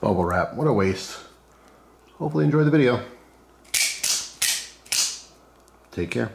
bubble wrap. What a waste. Hopefully you enjoyed the video. Take care.